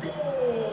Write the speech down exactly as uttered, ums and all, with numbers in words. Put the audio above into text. Go!